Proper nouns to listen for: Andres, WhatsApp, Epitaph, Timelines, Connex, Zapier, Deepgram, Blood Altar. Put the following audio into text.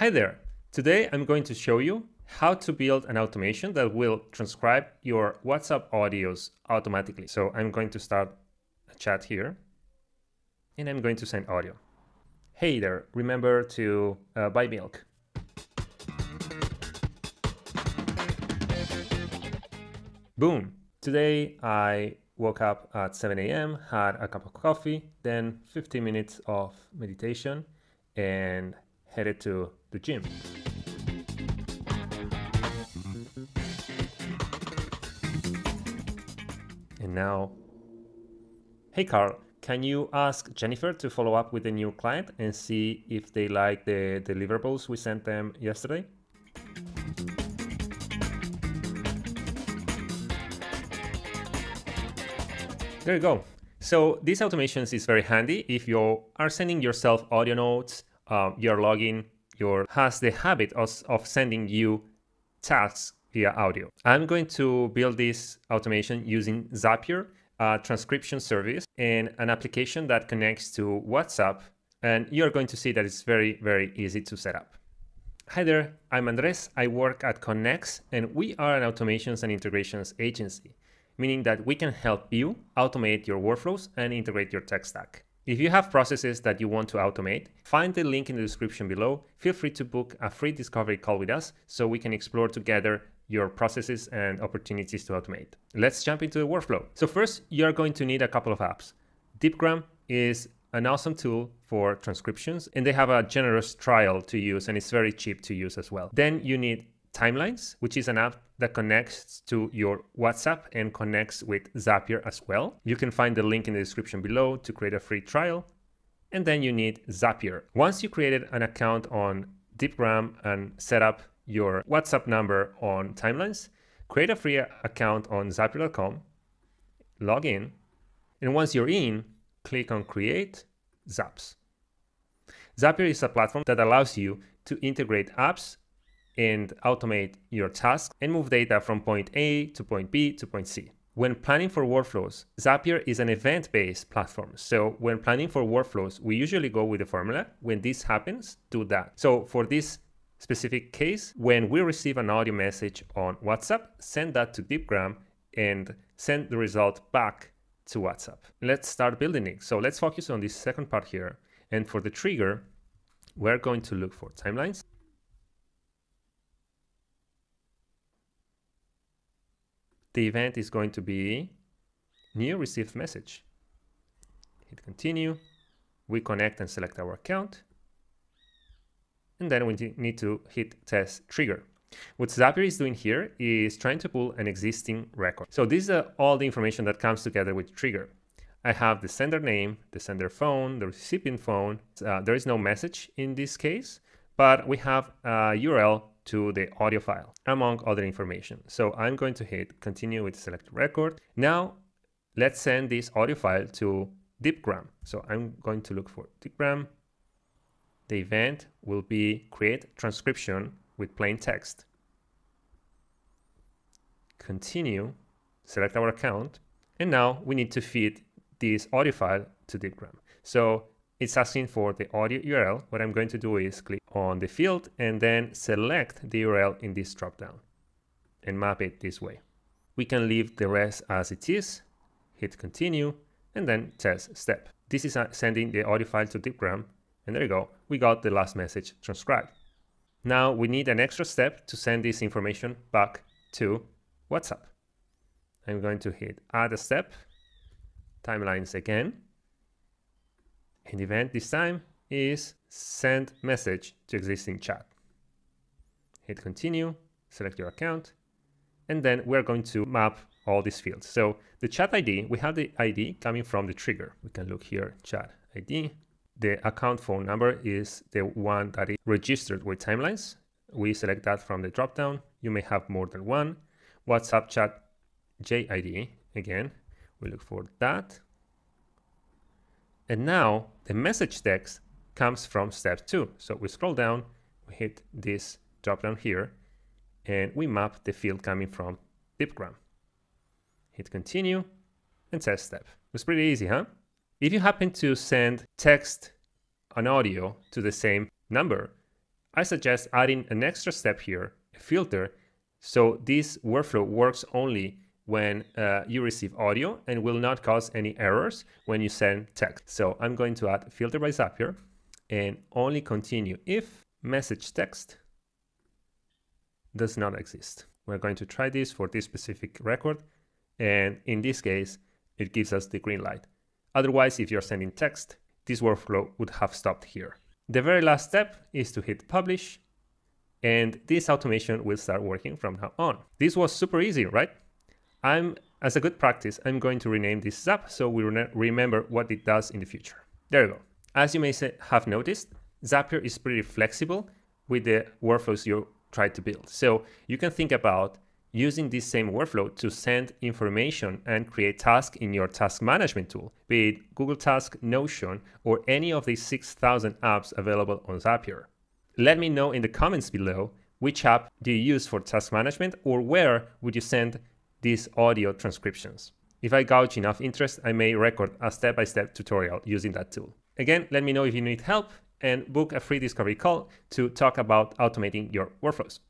Hi there. Today I'm going to show you how to build an automation that will transcribe your WhatsApp audios automatically. So I'm going to start a chat here and I'm going to send audio. Hey there, remember to buy milk. Boom. Today I woke up at 7 a.m., had a cup of coffee, then 15 minutes of meditation and headed to the gym. And now, hey Carl, can you ask Jennifer to follow up with a new client and see if they like the deliverables we sent them yesterday? There you go. So these automations is very handy if you are sending yourself audio notes, your login, your has the habit of sending you tasks via audio. I'm going to build this automation using Zapier, a transcription service, and an application that connects to WhatsApp. And you're going to see that it's very, very easy to set up. Hi there, I'm Andres. I work at Connex, and we are an automations and integrations agency, meaning that we can help you automate your workflows and integrate your tech stack. If you have processes that you want to automate, find the link in the description below. Feel free to book a free discovery call with us so we can explore together your processes and opportunities to automate. Let's jump into the workflow. So first, you're going to need a couple of apps. Deepgram is an awesome tool for transcriptions, and they have a generous trial to use, and it's very cheap to use as well. Then you need Timelines, which is an app that connects to your WhatsApp and connects with Zapier as well. You can find the link in the description below to create a free trial. And then you need Zapier. Once you created an account on Deepgram and set up your WhatsApp number on Timelines, create a free account on Zapier.com, log in, and once you're in, click on Create Zaps. Zapier is a platform that allows you to integrate apps and automate your tasks and move data from point A to point B to point C. When planning for workflows, Zapier is an event-based platform. So when planning for workflows, we usually go with the formula, when this happens, do that. So for this specific case, when we receive an audio message on WhatsApp, send that to Deepgram and send the result back to WhatsApp. Let's start building it. So let's focus on this second part here. And for the trigger, we're going to look for Timelines. The event is going to be new received message. Hit continue. We connect and select our account. And then we need to hit test trigger. What Zapier is doing here is trying to pull an existing record. So this is all the information that comes together with trigger. I have the sender name, the sender phone, the recipient phone. There is no message in this case, but we have a URL to the audio file, among other information. So I'm going to hit continue with select record. Now let's send this audio file to Deepgram. So I'm going to look for Deepgram. The event will be create transcription with plain text. Continue, select our account. And now we need to feed this audio file to Deepgram. So it's asking for the audio URL. What I'm going to do is click on the field and then select the URL in this dropdown and map it this way. We can leave the rest as it is, hit continue, and then test step. This is sending the audio file to Deepgram, and there you go. We got the last message transcribed. Now we need an extra step to send this information back to WhatsApp. I'm going to hit add a step, Timelines again. And event this time is send message to existing chat. Hit continue, select your account, and then we're going to map all these fields. So the chat ID, we have the ID coming from the trigger. We can look here, chat ID. The account phone number is the one that is registered with Timelines. We select that from the dropdown. You may have more than one. WhatsApp chat JID, again, we look for that. And now the message text comes from step 2. So we scroll down, we hit this drop down here, and we map the field coming from Deepgram. Hit continue and test step. It was pretty easy, huh? If you happen to send text and audio to the same number, I suggest adding an extra step here, a filter, so this workflow works only when you receive audio and will not cause any errors when you send text. So I'm going to add filter by Zapier and only continue if message text does not exist. We're going to try this for this specific record, and in this case, it gives us the green light. Otherwise, if you're sending text, this workflow would have stopped here. The very last step is to hit publish, and this automation will start working from now on. This was super easy, right? As a good practice, I'm going to rename this Zap so we remember what it does in the future. There you go. As you may have noticed, Zapier is pretty flexible with the workflows you try to build. So you can think about using this same workflow to send information and create tasks in your task management tool, be it Google Task, Notion, or any of the 6,000 apps available on Zapier. Let me know in the comments below which app do you use for task management, or where would you send these audio transcriptions. If I gauge enough interest, I may record a step-by-step tutorial using that tool. Again, let me know if you need help, and book a free discovery call to talk about automating your workflows.